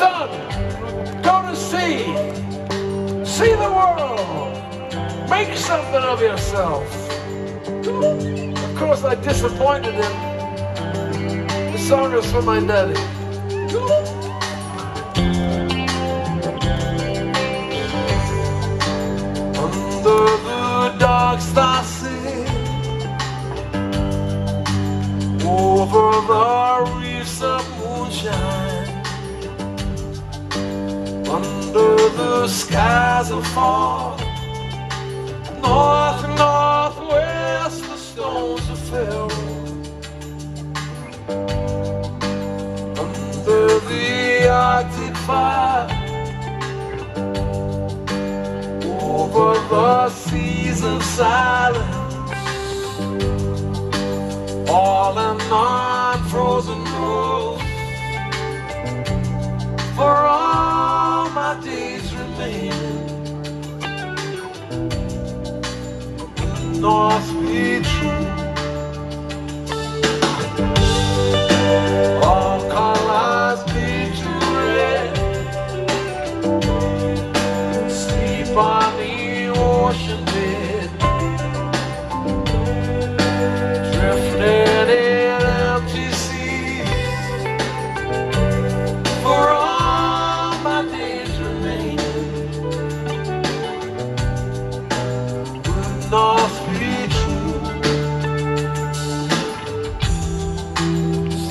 sun, go to sea, see the world, make something of yourself. Of course I disappointed him. The song is for my daddy. Under the dark star sea, over the reefs of moonshine, under the skies of fog, north, northwest, the stones of Pharaoh, under the Arctic fire, over the seas of silence, all in non-frozen world, for all my days remaining. North be true, all colors be too red, sleep on the ocean bed, drifting in empty seas, for all my days remain. North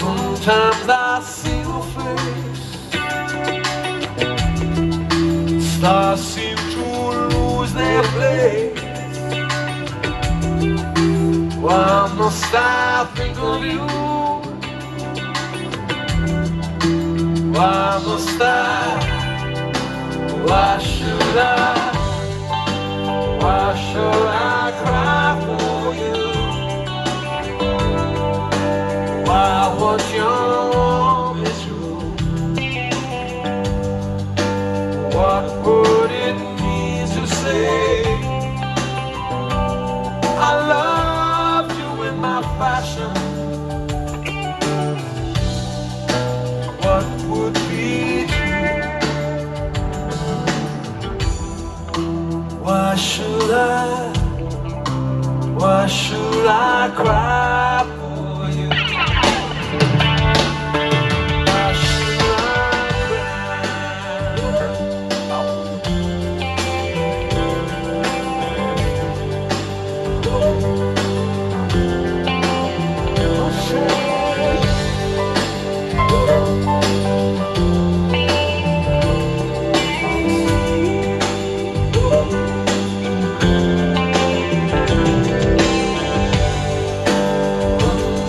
sometimes I see your face, stars seem to lose their place. Why must I think of you? Why must I? Why should I? Why should I cry for you? Why would you want me to? What would it mean to say I loved you in my fashion? What would be true? Why should I? Why should I cry for you?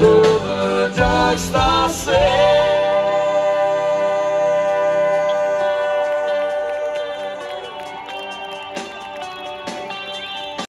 Under the dark stars.